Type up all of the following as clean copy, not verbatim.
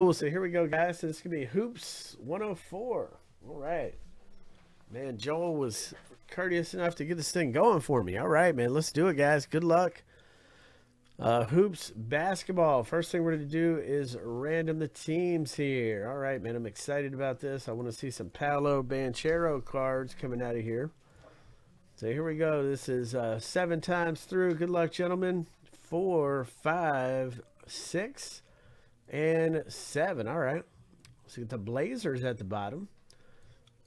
Cool. So here we go, guys. This is gonna be Hoops 104. All right, man. Joel was courteous enough to get this thing going for me. All right, man. Let's do it, guys. Good luck. Hoops basketball. First thing we're gonna do is random the teams here. All right, man. I'm excited about this. I want to see some Paolo Banchero cards coming out of here. So here we go. This is 7 times through. Good luck, gentlemen. 4, 5, 6, and 7. All right, let's get the Blazers at the bottom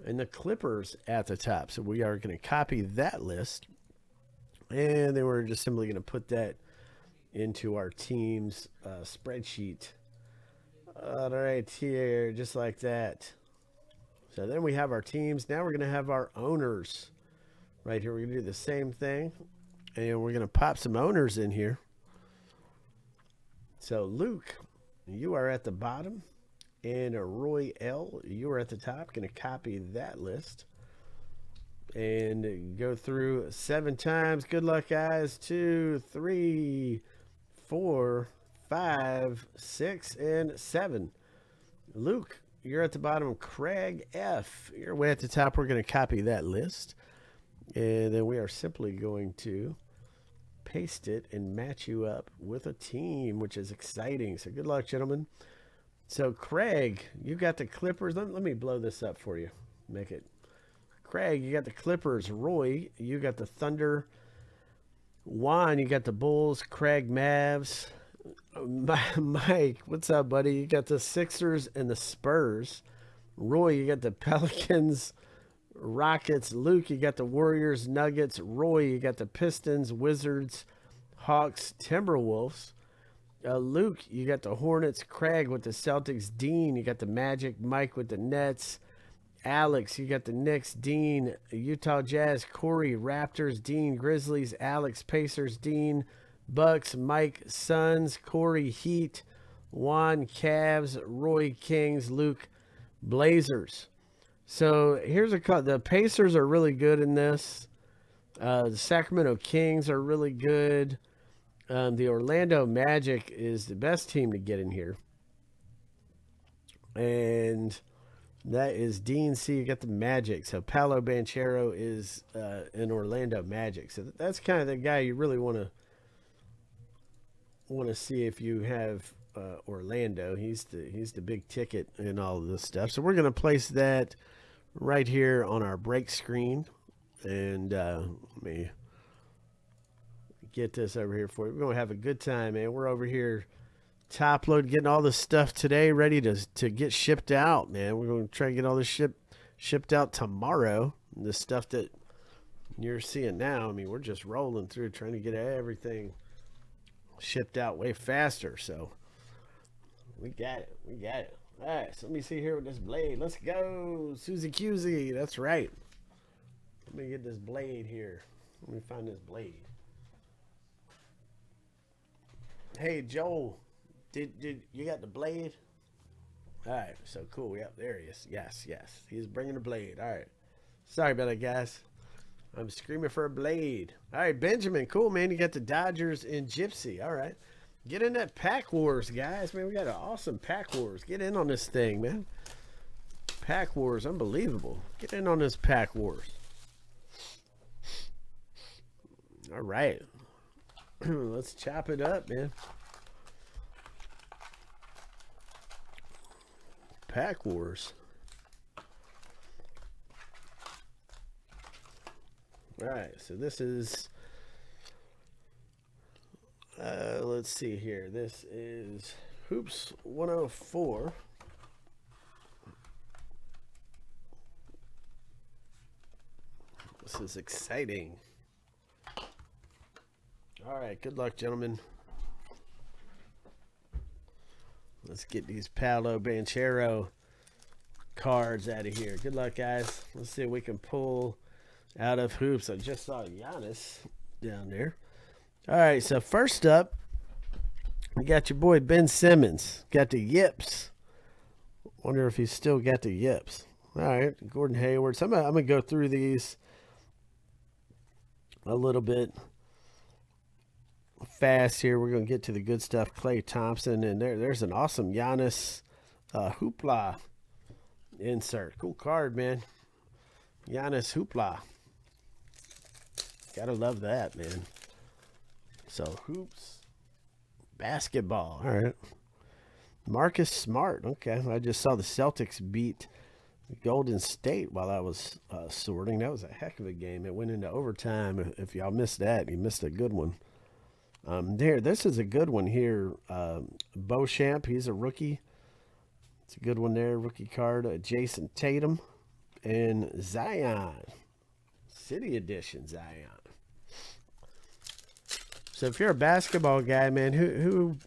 and the Clippers at the top. So we are going to copy that list, and then we're just simply going to put that into our team's spreadsheet. All right, here, just like that. So then we have our teams. Now we're going to have our owners right here. We're going to do the same thing, and we're going to pop some owners in here. So Luke, you are at the bottom, and Roy L, you are at the top. Going to copy that list and go through 7 times. Good luck, guys. 2, 3, 4, 5, 6, and 7. Luke, you're at the bottom. Craig F, you're way at the top. We're going to copy that list, and then we are simply going to paste it and match you up with a team, which is exciting. So good luck, gentlemen. So Craig, you got the Clippers. Let me blow this up for you. Make it. Craig, you got the Clippers. Roy, you got the Thunder. Juan, you got the Bulls. Craig, Mavs. Mike, what's up, buddy? You got the Sixers and the Spurs. Roy, you got the Pelicans, Rockets. Luke, you got the Warriors, Nuggets. Roy, you got the Pistons, Wizards, Hawks, Timberwolves. Luke, you got the Hornets. Craig with the Celtics. Dean, you got the Magic. Mike with the Nets. Alex, you got the Knicks. Dean, Utah Jazz. Corey, Raptors. Dean, Grizzlies. Alex, Pacers. Dean, Bucks. Mike, Suns. Corey, Heat. Juan, Cavs. Roy, Kings. Luke, Blazers. So here's a cut. The Pacers are really good in this. The Sacramento Kings are really good. The Orlando Magic is the best team to get in here. And that is Dean C. You got the Magic. So Paolo Banchero is an Orlando Magic. So that's kind of the guy you really want to see if you have Orlando. He's the big ticket in all of this stuff. So we're going to place that right here on our break screen, and let me get this over here for you. We're gonna have a good time, man. We're over here top load, getting all this stuff today ready to get shipped out, man. We're gonna try and get all this shipped out tomorrow. And the stuff that you're seeing now, I mean, we're just rolling through trying to get everything shipped out way faster. So we got it. All right, so let me see here with this blade. Let's go, Susie Cusey. That's right. Let me get this blade here. Let me find this blade. Hey, Joel, did you got the blade? All right, so cool. Yep, there he is. Yes, he's bringing the blade. All right. Sorry about that, guys. I'm screaming for a blade. All right, Benjamin, cool, man. You got the Dodgers and Gypsy. All right. Get in that Pack Wars, guys. Man, we got an awesome Pack Wars. Get in on this thing, man. Pack Wars, unbelievable. Get in on this Pack Wars. All right. Let's chop it up, man. Pack Wars. All right, so this is... let's see here. This is Hoops 104. This is exciting. All right, good luck, gentlemen. Let's get these Paolo Banchero cards out of here. Good luck, guys. Let's see if we can pull out of Hoops. I just saw Giannis down there. All right, so first up, we got your boy Ben Simmons. Got the yips. Wonder if he's still got the yips. All right, Gordon Hayward. So I'm going to go through these a little bit fast here. We're going to get to the good stuff. Klay Thompson, and there's an awesome Giannis Hoopla insert. Cool card, man. Giannis Hoopla. Gotta love that, man. So Hoops basketball. All right. Marcus Smart. Okay, I just saw the Celtics beat Golden State while I was sorting. That was a heck of a game. It went into overtime. If y'all missed that, you missed a good one. This is a good one here. Beauchamp, he's a rookie. It's a good one there. Rookie card. Jason Tatum and Zion. City edition Zion. So if you're a basketball guy, man, who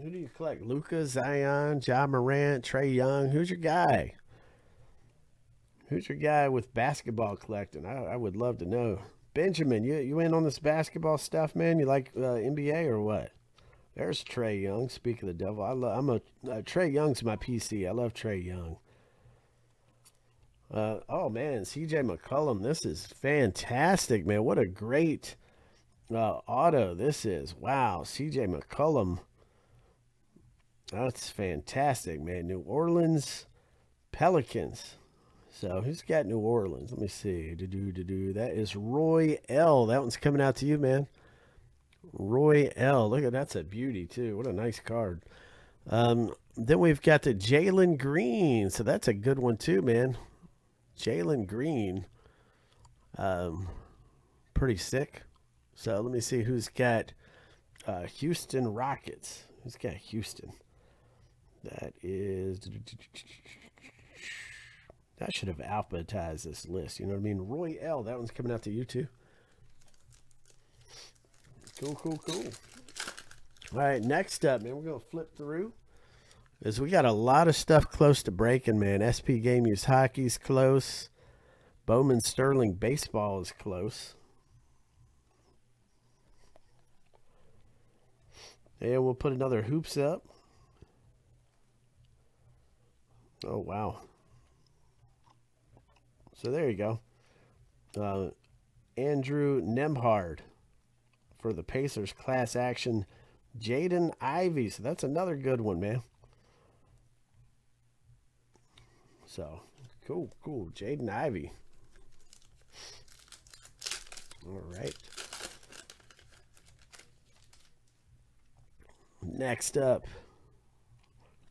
do you collect? Luca, Zion, Ja Morant, Trae Young. Who's your guy? Who's your guy with basketball collecting? I would love to know. Benjamin, you in on this basketball stuff, man? You like NBA or what? There's Trae Young. Speak of the devil. Trae Young's my PC. I love Trae Young. Oh man, CJ McCollum. This is fantastic, man. What a great auto this is. Wow, CJ McCollum. That's fantastic, man. New Orleans Pelicans. So who's got New Orleans? Let me see. That is Roy L. That one's coming out to you, man. Roy L. Look at that's a beauty too. What a nice card. Then we've got the Jalen Green. So that's a good one too, man. Jalen Green. Pretty sick. So let me see who's got Houston Rockets. Who's got Houston? That is. I should have alphabetized this list. You know what I mean? Roy L. That one's coming out to you too. Cool, cool, cool. All right, next up, man, we're going to flip through. Because we got a lot of stuff close to breaking, man. SP Game Use Hockey's close. Bowman Sterling Baseball is close. And we'll put another Hoops up. Oh, wow. So there you go. Andrew Nemhard for the Pacers class action. Jaden Ivey. So that's another good one, man. So cool, cool. Jaden Ivey. All right. Next up,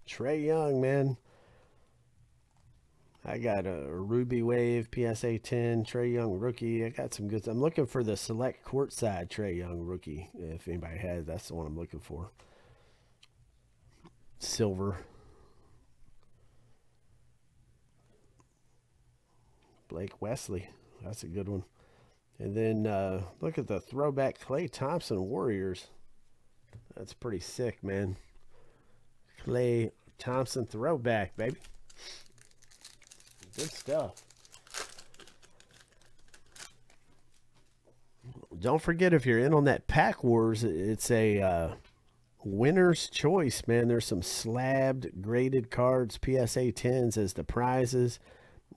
Trae Young, man. I got a Ruby Wave, PSA 10, Trae Young rookie. I got some good. I'm looking for the select courtside Trae Young rookie. If anybody has, that's the one I'm looking for. Silver. Blake Wesley. That's a good one. And then look at the throwback Klay Thompson Warriors. That's pretty sick, man. Klay Thompson throwback, baby. Good stuff. Don't forget, if you're in on that Pack Wars, it's a winner's choice, man. There's some slabbed graded cards, PSA 10s as the prizes.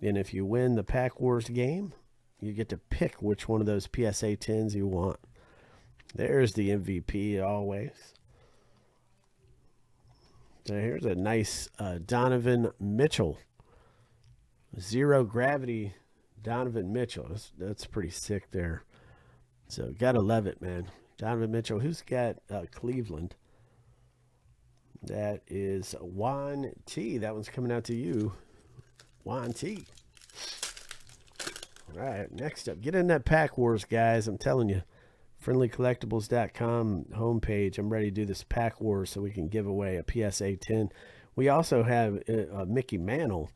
And if you win the Pack Wars game, you get to pick which one of those PSA 10s you want. There's the MVP always. So here's a nice Donovan Mitchell. Zero gravity Donovan Mitchell. That's pretty sick there. So gotta love it, man. Donovan Mitchell. Who's got Cleveland? That is Juan T. That one's coming out to you, Juan T. All right, next up, get in that Pack Wars, guys. I'm telling you, FriendlyCollectibles.com homepage. I'm ready to do this Pack Wars so we can give away a PSA 10. We also have Mickey Mantle.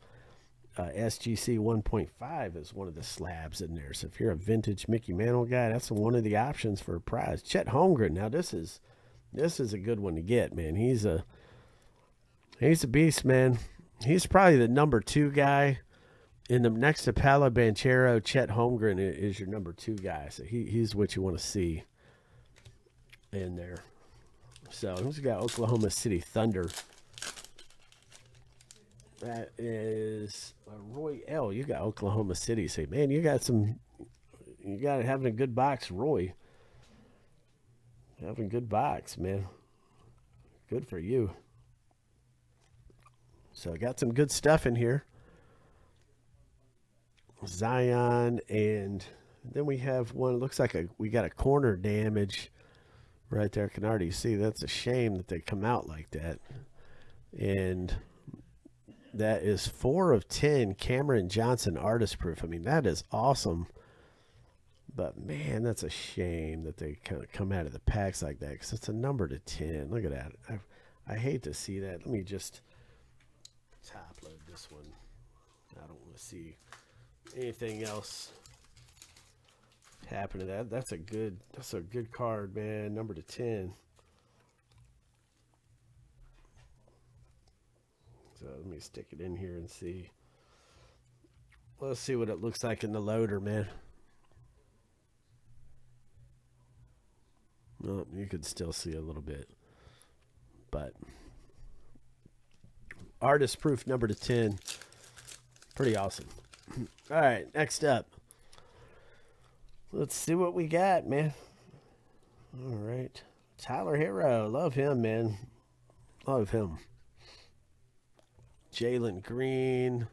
SGC 1.5 is one of the slabs in there. So if you're a vintage Mickey Mantle guy, that's one of the options for a prize. Chet Holmgren. Now this is a good one to get, man. He's a beast, man. He's probably the #2 guy. In the next to Paolo Banchero, Chet Holmgren is your #2 guy. So he's what you want to see in there. So he's got Oklahoma City Thunder. That is Roy L. You got Oklahoma City. Say, man, you got having a good box, Roy. Having a good box, man. Good for you. So I got some good stuff in here. Zion, and then we have one. It looks like we got a corner damage right there. I can already see that's a shame that they come out like that. And that is 4 of 10 Cameron Johnson artist proof. I mean, that is awesome. But man, that's a shame that they kind of come out of the packs like that, because it's a number to 10. Look at that. I hate to see that. Let me just top load this one. I don't want to see anything else happen to that. That's a good card, man. Number to 10. So let me stick it in here and see. Let's see what it looks like in the loader, man. Well, you could still see a little bit, but artist proof number to 10, pretty awesome. All right, next up, let's see what we got, man. All right, Tyler Herro, love him, man, love him. Jalen Green.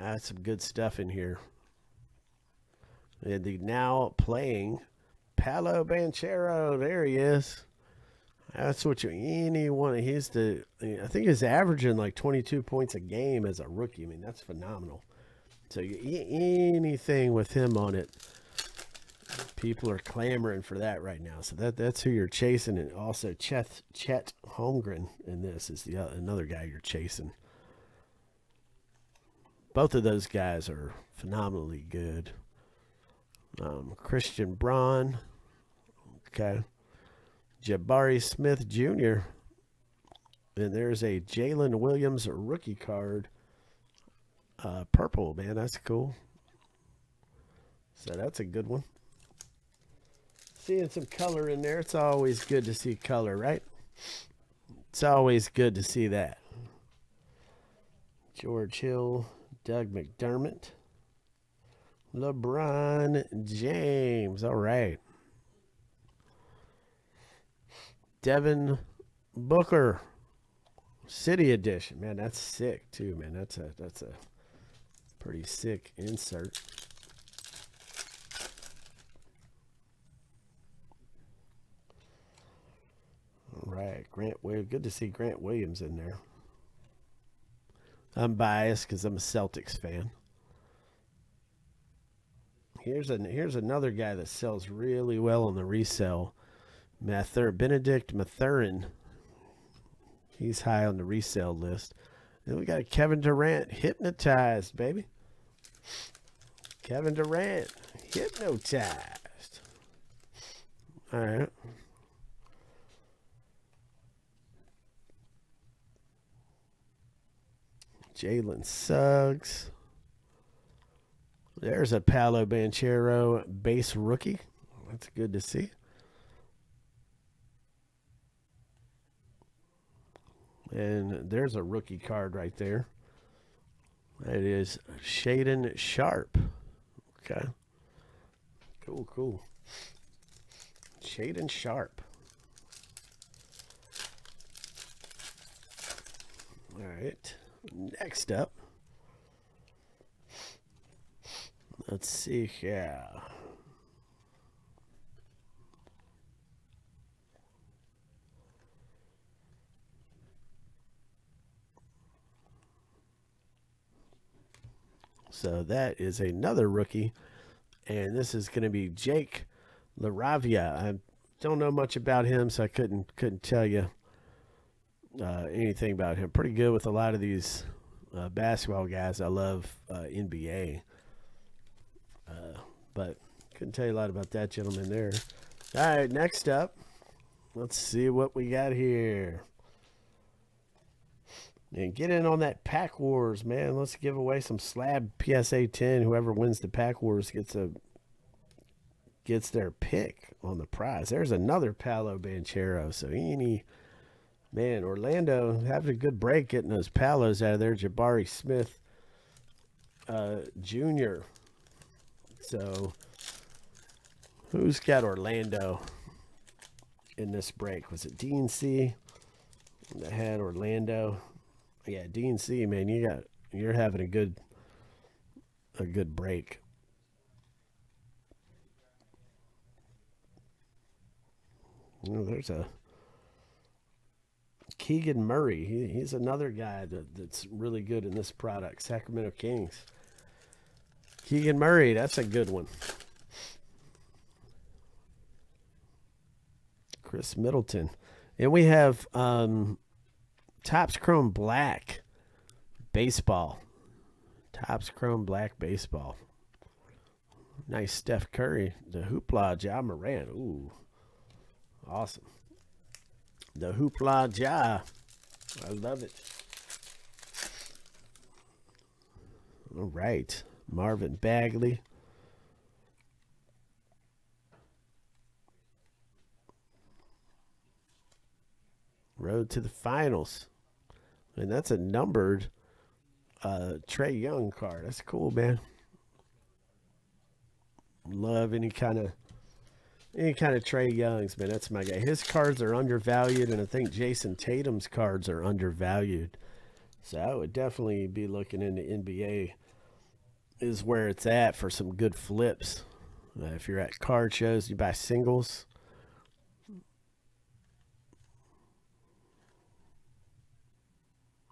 That's some good stuff in here. And the now playing Paolo Banchero. There he is. That's what you anyone. I think he's averaging like 22 points a game as a rookie. I mean, that's phenomenal. So anything with him on it, people are clamoring for that right now. So that's who you're chasing. And also Chet Holmgren in this is another guy you're chasing. Both of those guys are phenomenally good. Christian Braun, okay, Jabari Smith Jr. And there's a Jalen Williams rookie card, purple, man. That's cool. So that's a good one. Seeing some color in there. It's always good to see color, right? It's always good to see that. George Hill, Doug McDermott, LeBron James. All right. Devin Booker, City Edition. Man, that's sick too, man. That's a pretty sick insert. All right, Grant Williams. Good to see Grant Williams in there. I'm biased because I'm a Celtics fan. Here's another guy that sells really well on the resale. Benedict Mathurin. He's high on the resale list. Then we got Kevin Durant, hypnotized, baby. Kevin Durant, hypnotized. All right. Jalen Suggs. There's a Paolo Banchero base rookie. That's good to see. And there's a rookie card right there. It is Shaedon Sharpe. Okay. Cool, cool. Shaedon Sharpe. All right. Next up. Let's see here. So that is another rookie, and this is going to be Jake LaRavia. I don't know much about him, so I couldn't tell you anything about him. Pretty good with a lot of these basketball guys. I love NBA. But couldn't tell you a lot about that gentleman there. All right, next up, let's see what we got here. And get in on that Pack Wars, man. Let's give away some slab PSA 10. Whoever wins the Pack Wars gets their pick on the prize. There's another Paolo Banchero. So man, Orlando having a good break getting those Palos out of there. Jabari Smith Jr. So, who's got Orlando in this break? Was it D&C? that had Orlando. Yeah, D&C, man, you're having a good break. You know, there's a Keegan Murray. He's another guy that's really good in this product. Sacramento Kings. Keegan Murray, that's a good one. Chris Middleton. And we have Topps Chrome Black Baseball. Topps Chrome Black Baseball. Nice Steph Curry. The Hoopla Ja Morant. Ooh. Awesome. The Hoopla Ja. I love it. All right. Marvin Bagley. Road to the Finals. And that's a numbered Trae Young card. That's cool, man. Love any kind of Trae Youngs, man. That's my guy. His cards are undervalued, and I think Jason Tatum's cards are undervalued. So I would definitely be looking into NBA is where it's at for some good flips. If you're at card shows, you buy singles.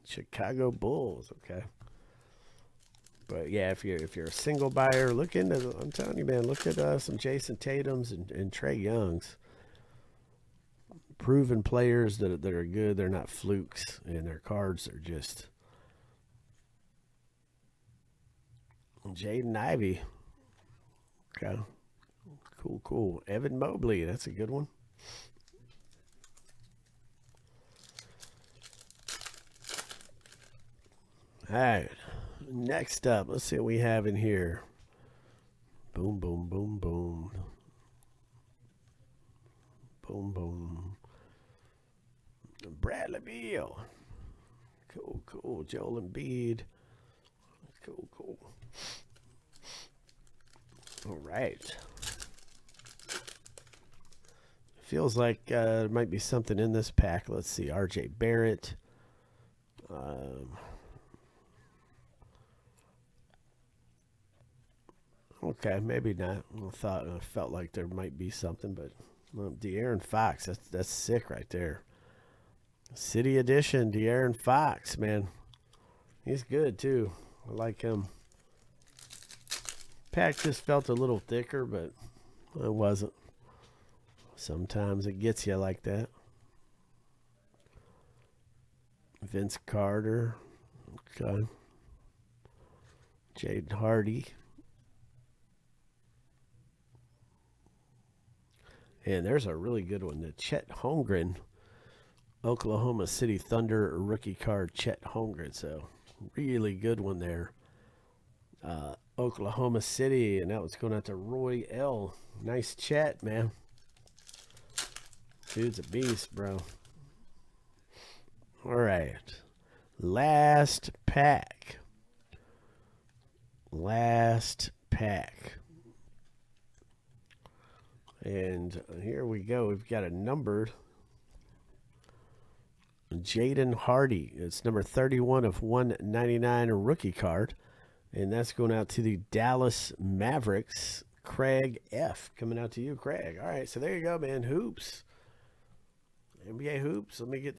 Chicago Bulls, okay. But yeah, if you're a single buyer, look into the, I'm telling you, man, look at some Jason Tatums and Trae Youngs. Proven players that are good. They're not flukes, and their cards are just. Jaden Ivey, okay, cool. Evan Mobley, that's a good one. All right, next up, let's see what we have in here. Boom. Bradley Beal, cool. Joel Embiid, cool. All right. Feels like there might be something in this pack. Let's see. R.J. Barrett. Okay, maybe not. I felt like there might be something, but De'Aaron Fox. That's sick right there. City Edition. De'Aaron Fox, man. He's good too. I like him. Pack just felt a little thicker, but it wasn't. Sometimes it gets you like that. Vince Carter. Okay. Jaden Hardy. And there's a really good one. The Chet Holmgren. Oklahoma City Thunder rookie card. Chet Holmgren. So. Really good one there. Oklahoma City, and that was going out to Roy L. Nice chat, man. Dude's a beast, bro. All right. Last pack. And here we go. We've got a numbered. Jaden Hardy. It's number 31 of 199 rookie card. And that's going out to the Dallas Mavericks. Craig F. Coming out to you, Craig. All right, so there you go, man. Hoops. NBA Hoops. Let me get